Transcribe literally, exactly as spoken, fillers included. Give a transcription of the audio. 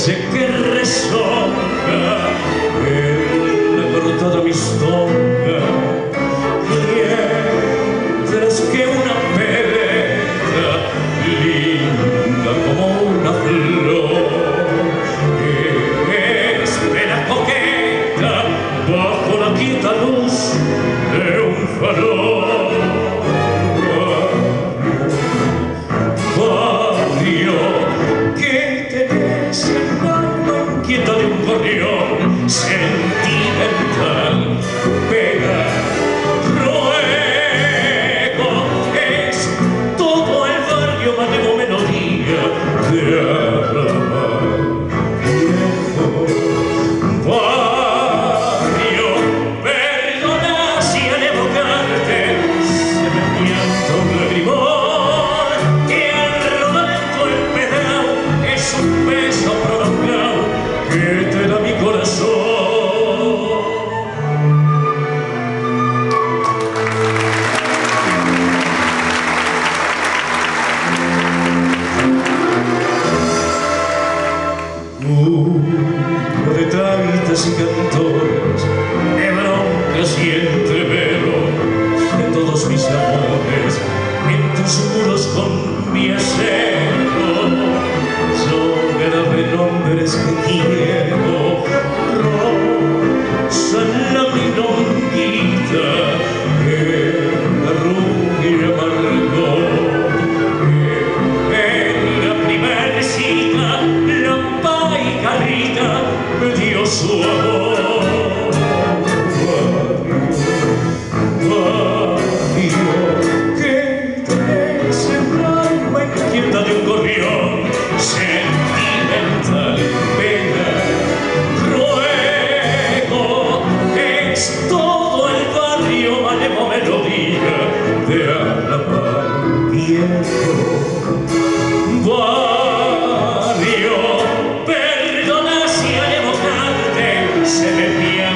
sé que resonga en la cortada mistonga, mientras que una peleta linda como una flor que espera coqueta bajo la quinta luz de un farol. Sentimental, pega, ruego, es todo el barrio mantengo melodía de amar viejo. Barrio, perdona si al evocarte se me pianta un lagrimón, que al rodando el pedal es un beso prolongado que te da mi corazón. Uno de tantas y cantores, de broncas y entreveros, de todos mis amores, en tus muros con mi acero, yo grabé nombres que quiero, rosa la milonguita, en la rubia amargor, en la primera cita, la paz Carita me dio su amor. Barrio, que te sembraba inquieta de un gorrión sentimental, pena, ruego, es todo el barrio manejo melodía de alabar viejo. Barrio, se me pierde.